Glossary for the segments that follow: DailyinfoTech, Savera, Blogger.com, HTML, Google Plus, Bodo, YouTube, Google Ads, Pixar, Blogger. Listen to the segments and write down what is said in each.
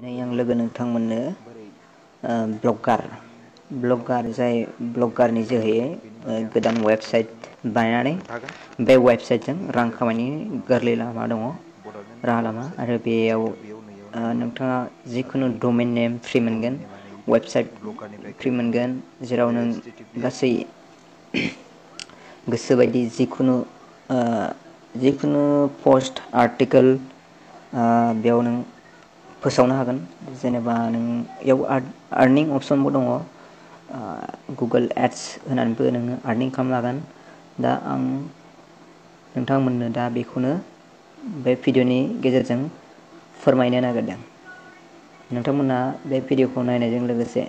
दिनै आं लोगो नोंथांमोननो ब्लगार जाय ब्लगारनि जोहै गोदान वेबसाइट बानायनानै बे वेबसाइटजों रां खामायनायनि गोरलै लामा दङ राहा लामा आरो बेयाव नोंथाङा जिखुनु डोमेन नेम फ्री मोनगोन वेबसाइट फ्री मोनगोन जेराव नों गासै गोसोबायदि जिखुनु पोस्ट आर्टिकल बेयाव नों फोसावनो हागोन जेनेबा नों याव अर्निंग ऑप्शनबो दङ Google Ads होनानैबो नों अर्निंग खालामनो हागोन दा आं नोंथांमोननो दा बेखौनो बे भिडियोनि गेजेरजों फोरमायनो नागिरदों नोंथांमोना बे भिडियोखौ नायनायजों लोगोसे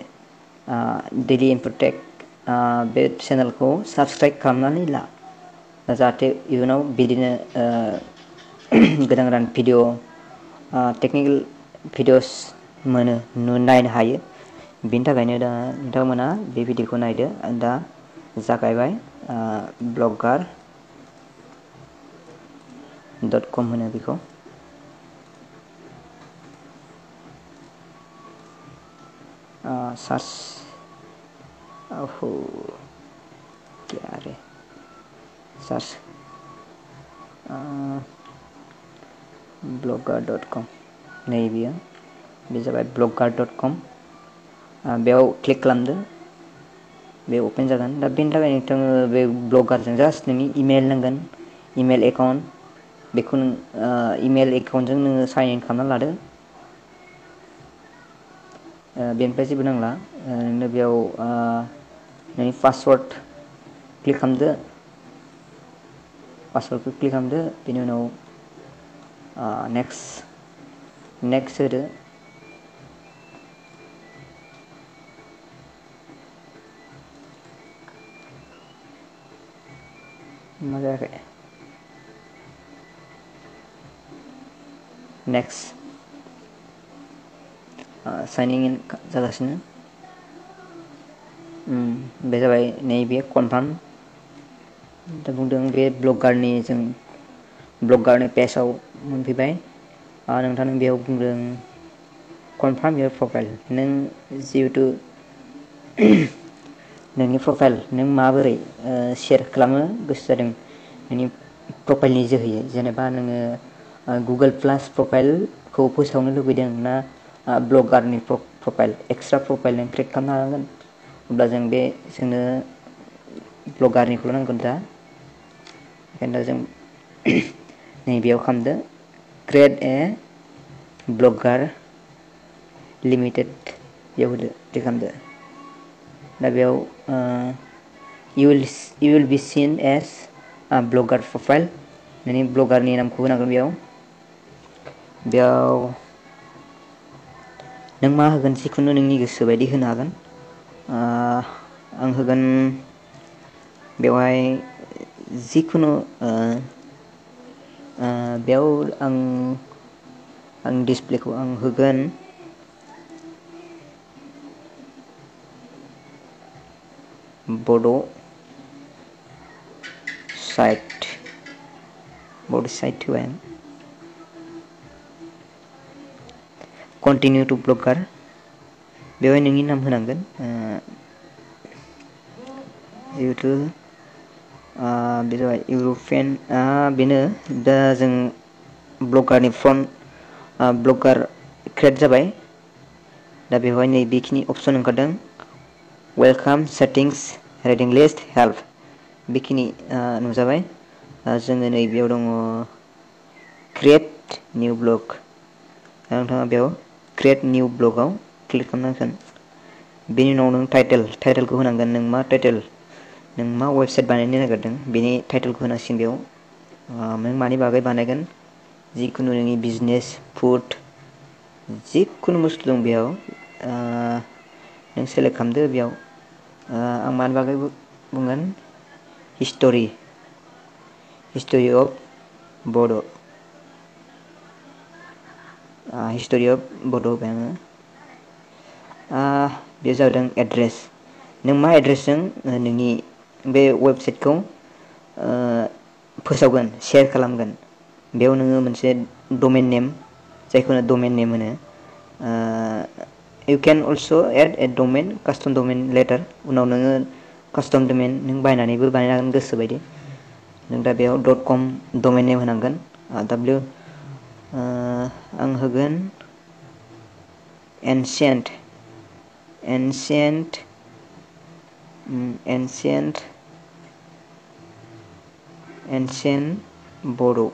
डेली इनफोटेक बे चैनलखौ सब्सक्राइब खालामनानै ला जाहाथे इयुनाव बिदिनो गोदान गोदान भिडियो टेक्निकल भिडियोस मोनो नायनो हायो बिनि थाखायनो दा नोंथांमोना बे भिडियोखौ नायदो दा जागायबाय Blogger.com होनो बेखौ सर्च ओहो यारे सर्च Blogger.com नहीं भी है, बेजा भाई Blogger.com बेव क्लिक करने दो, बेव ओपन जागन, तब बिन लगे निकटम बेव Blogger जंगल स्नेमी ईमेल नंगन, ईमेल अकाउंट, बेकुन ईमेल अकाउंट जंगल साइन इन करना लाडे, बेन पैसे बनाना, ने बेव नहीं पासवर्ड क्लिक करने दो, पासवर्ड क्लिक करने दो, बिनो नो next होदो मजा आगे next signing in जागासिनो बे जाबाय नैबे कनफार्म दा बुंदों बे ब्लगारनि जों ब्लगारनि पेजाव मोनफैबाय नोंथांनो बेयाव बुंदों कनफार्म योर प्रोफाइल नों जिहेतु नोंनि प्रोफाइल नों माबोरै शेयर खालामनो गोसो जादों नोंनि प्रोफाइलनि जोहै जेनेबा नोङो Google Plus प्रोफाइलखौ फोसावनो लुबैदों ना ब्लगारनि प्रोफाइल एक्सट्रा प्रोफाइल नों क्रिएट खालामनो हागोन अब्ला जों बे जोंनो ब्लगारनिखौ नांगोन दा ओंखायनो जों नै बेयाव खालामदो Create a blogger limited you will be seen as a blogger profile nani blogger ni namku honagon beyaw nang ma hogan sikunu ningni goso baidi hono hagan ang hogan bewai jikunu बेयाव आं डिसप्लेखौ आं होगोन Bodo site होबाय continue to blogger बेवहाय नोंनि नाम होनांगोन YouTube बे जाबाय इउरोपियान बेनो दा जों ब्लगारनि फ्रन्ट ब्लगार क्रिएट जाबाय दा बेवहाय नै बेखिनि ऑप्शन ओंखारदों welcome settings reading list help बेखिनि नुजाबाय जोङो नै बेयाव दङ क्रिएट निउ ब्लग नोंथाङा बेयाव क्रिएट निउ ब्लगाव क्लिक खालामनांगोन बेनि उनाव नों टाइटेलखौ होनांगोन नों मा टाइटेल नों मा वेबसाइट बानायनो नागिरदों बेनि टाइटेलखौ होनांसिगोन बेयाव नों मानि बागै बानायगोन जिखुनु नोंनि बिजनेस फुड जिखुनु बुस्थु दं बेयाव नों सेलेक्ट खालामदो बेयाव आं मानि बागै बुंगोन हिस्ट'रि अफ बड' बेयाव बे जादों एड्रेस नों मा एड्रेसजों नोंनि बे वेबसाइटखौ फोसावगोन शेयर खालामगोन बेयाव नोङो मोनसे डोमेन नेम जायखौनो डोमेन नेम होनो you can also add a domain, custom domain later. Unav nang custom domain nang bainani bu bainagan goso baidi. Nang da beyaw .com domain name hanangan. W ang hagan ancient Bodo.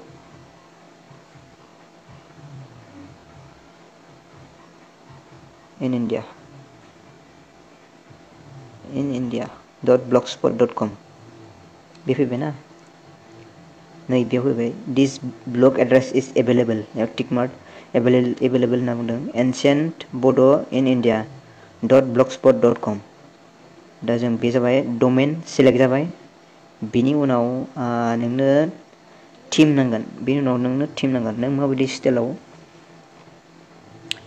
In India, .blogspot.com. This blog address is available. Tick mark available na ancient Bodo in India .blogspot.com. Dajang bisa bay domain select bay. Bini unau nengna team nangan. Bini unau nengna team nangan. Neng mga bidis telau.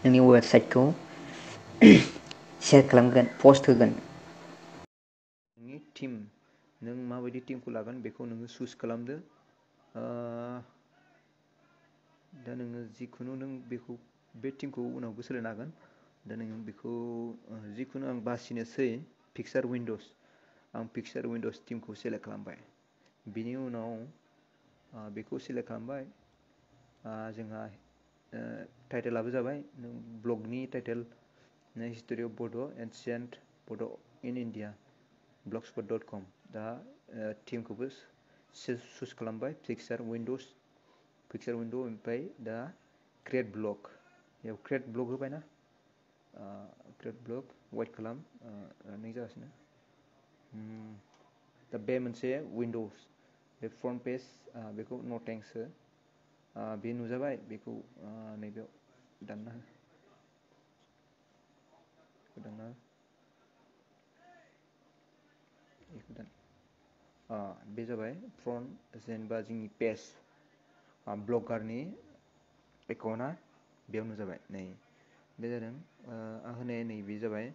Nengni website ko. Share kalamgan, post kagan. Nengni team, neng mga bidis team kulagan. Beko nengni choose kalamda. Dan nengni zikuno neng beko betting ko unau gusle nagan. Dan neng beko zikuno ang basine say Pixar Windows. Ang Pixar Windows team ko select kalambai. Bini unau beko select kalambai. Jengha title abuza bay. Neng blog ni title. The history of Bodo, ancient Bodo in India, blogspot.com. The team covers choose column by Pixar window by the create blog. You have create blog by na create blog white column. The payment say windows. The front page because no thanks sir. Be nuza by because maybe done na. बेजाबाय front जेनेबा जोंनि page ब्लगारनि एकाउन्टा बेयावनो जाबाय नै बे जादों आं होनाय नैबे जाबाय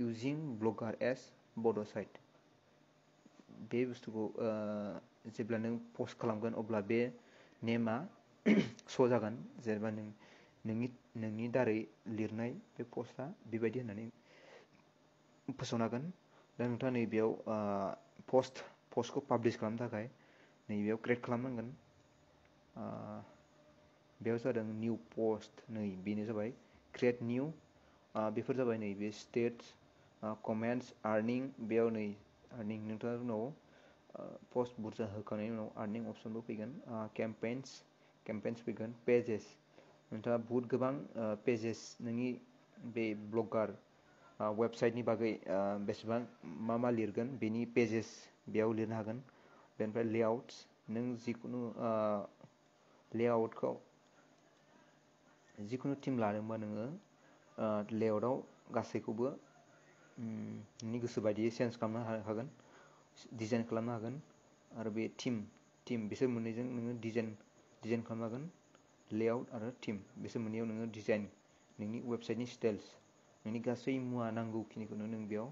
using blogger as Bodo' site बे बुस्तुखौ जेब्ला नों पोस्ट खालामगोन अब्ला बे नेमा श' जागोन जेनेबा नों नोंनि दारै लिरनाय बे पोस्टआ बेबायदि होननानै फोसावनांगोन दा नोंथाङा नै बेयाव पोस्टखौ पाब्लिश खालामनो थाखाय नै बेयाव क्रिएट खालामनांगोन बेयाव जादों निउ पोस्ट नै बेनो जाबाय क्रिएट निउ बेफोर जाबाय नै बे स्टेटस कमेन्ट्स आर्निं बेयाव नै आर्निं नोंथाङा उनाव पोस्ट बुरजा होखांनायनि उनाव आर्निं अपसनबो फैगोन केम्पेन्स फैगोन पेजेस नोंथाङा बहुत गोबां पेजेस नोंनि बे ब्लगार वेबसाइटनि बागै बेसेबां मा मा लिरगोन बेनि पेजेस बेयाव लिरनो हागोन बेनिफ्राय लेआउट्स नों जिखुनु टिम लानोबा नोङो लेआउटआव गासैखौबो नोंनि गोसो बायदियै चेन्ज खालामनो हागोन डिजाइन खालामनो हागोन आरो बे टिम बिसोर मोननैजों नोङो डिजाइन खालामनो हागोन लेआउट आरो टीम बेसे मोननैयाव नोङो डिजाइन नोंनि वेबसाइटनि स्टाइल्स नोंनि गासै मुवा नांगौखिनिखौ नों बेयाव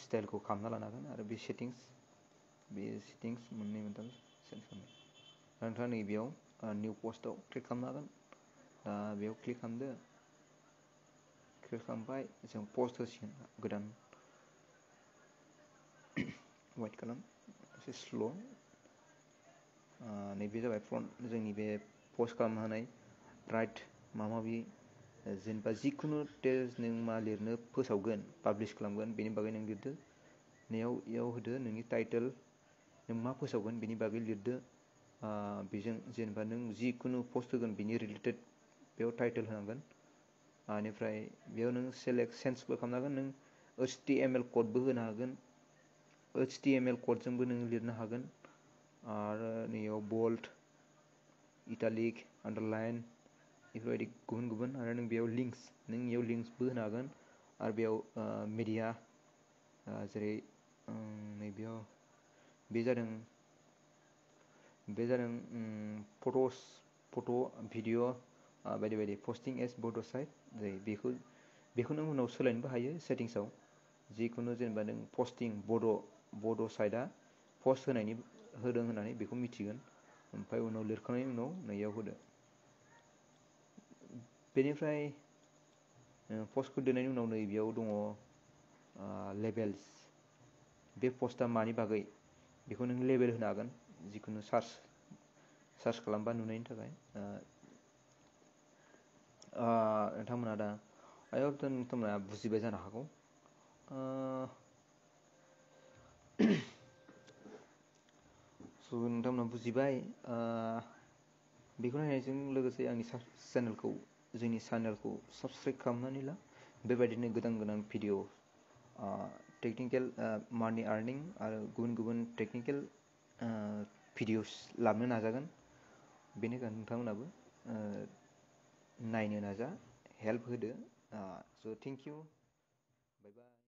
स्टाइलखौ खालामना लानांगोन आरो बे सेटिंग्स मोननै मोनथाम सेट खालामनाय नोंथाङा नै बेयाव निउ पस्टआव क्लिक खालामनो हागोन दा बेयाव क्लिक खालामदो क्लिक खालामबाय जों पस्ट होसिगोन गोदान वाइट खालाम एसे स्ल' नैबे जाबाय फ्रन्ट जोंनि बे पोस्ट खालामनो हानाय राइट माबा माबि जेनेबा जिखुनु टेक्स्ट नों मा लिरनो फोसावगोन पाब्लिश खालामगोन बेनि बागै नों लिरदो बेयाव होदो नोंनि टाइटल नों मा फोसावगोन बेनि बागै लिरदो बेजों जेनेबा नों जिखुनु पोस्ट होगोन बेनि रिलेटेड बेयाव टाइटल होनांगोन बेनिफ्राय बेयाव नों सेलेक्ट सेन्सबो खालामनो हागोन नों HTML क'डबो होनो हागोन HTML क'डजोंबो नों लिरनो हागोन आरो नैयाव बोल्ड italic underline बेफोरबायदि गुबुन गुबुन आरो नों बेयाव लिंक्सबो होनो हागोन आरो बेयाव मिडिया जेरै नैबेयाव बे जादों फट' भिडिअ बायदि बायदि पस्टिं एज बड' साइट जेरै बेखौ नों उनाव सोलायनोबो हायो सेटिंसआव जिखुनु जेनेबा नों पस्टिं बड' साइटआ पस्ट होनायनि होदों होननानै बेखौ मिथिगोन ओमफ्राय उनाव लिरखांनायनि उनाव नैयाव होदो बेनिफ्राय पस्टखौ दोननायनि उनावनो बेयाव दङ लेबेल्स बे पस्टा मानि बागै बेखौ नों लेबेल होनो हागोन जिखुनु सर्च खालामबा नुनायनि थाखाय नोंथांमोना दा आय होप नोंथांमोना बुजिबाय जानो हागौ सो नोंथांमोना बुजिबाय बेखौ नायनायजों लोगोसे आंनि जोंनि चैनलखौ साबस्क्राइब खालामनानै ला बेबायदिनो गोदान गोदान भिडिअ टेक्निकल मानि आर्निं आरो गुबुन गुबुन टेक्निकल भिडिअस लाबोनो नाजागोन बेनिखायनो नोंथांमोनाबो नायनो नाजा हेल्प होदो so thank you bye bye